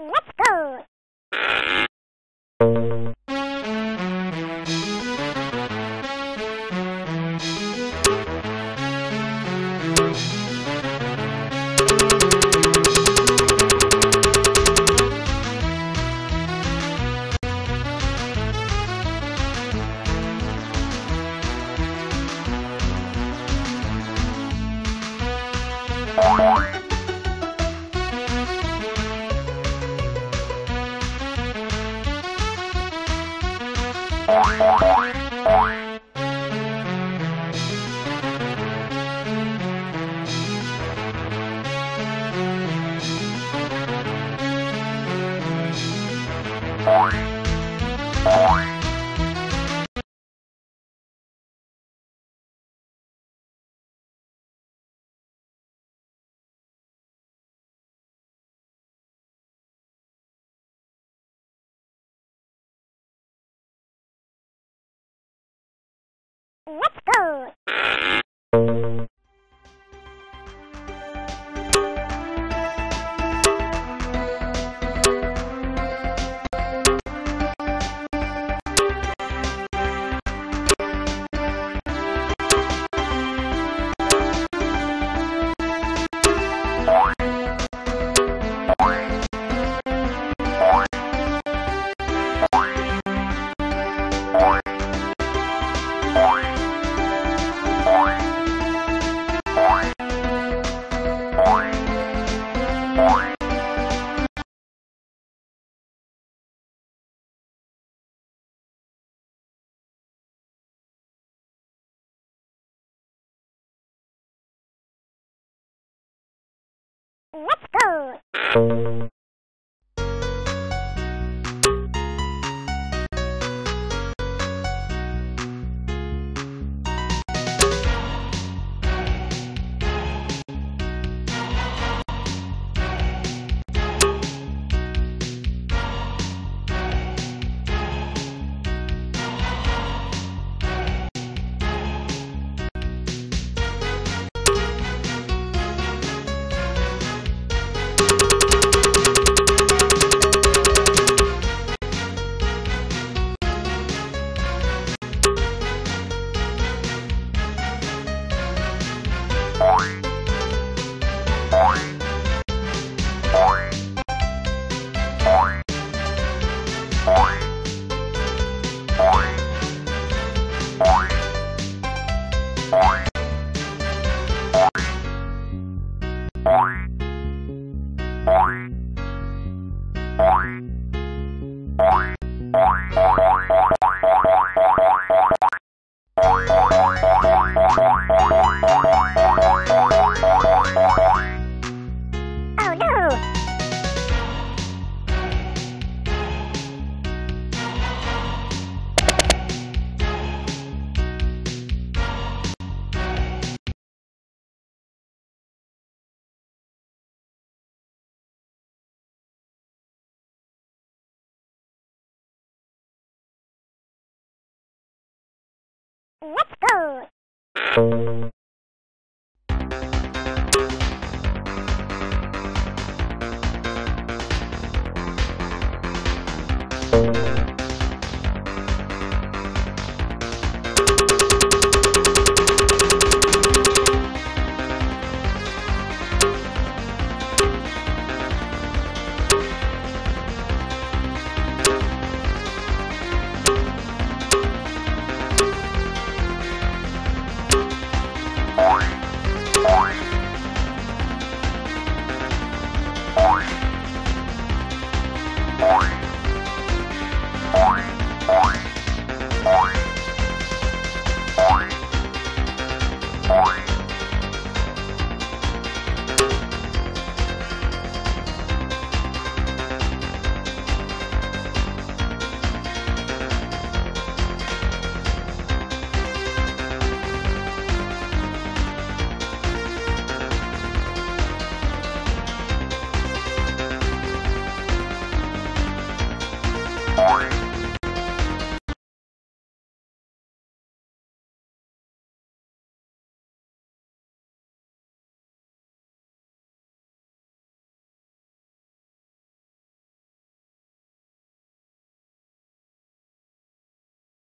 Let's go! Let's go! Let's go! Let's go!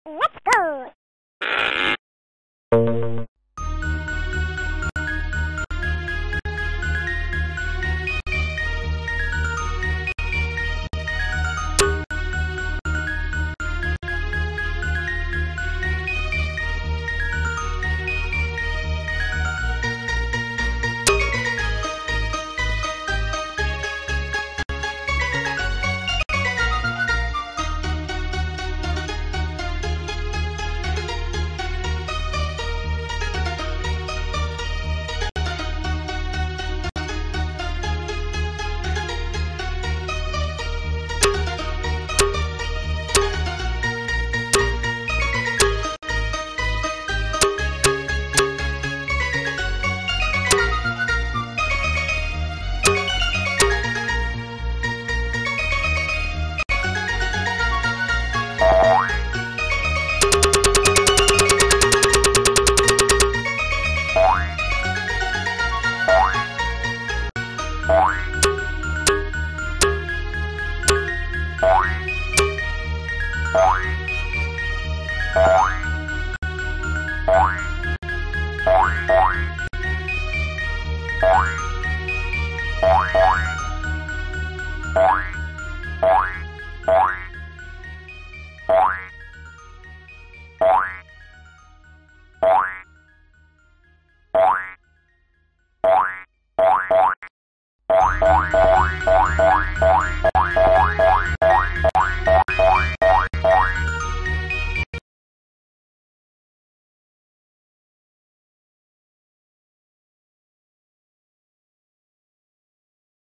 Let's go!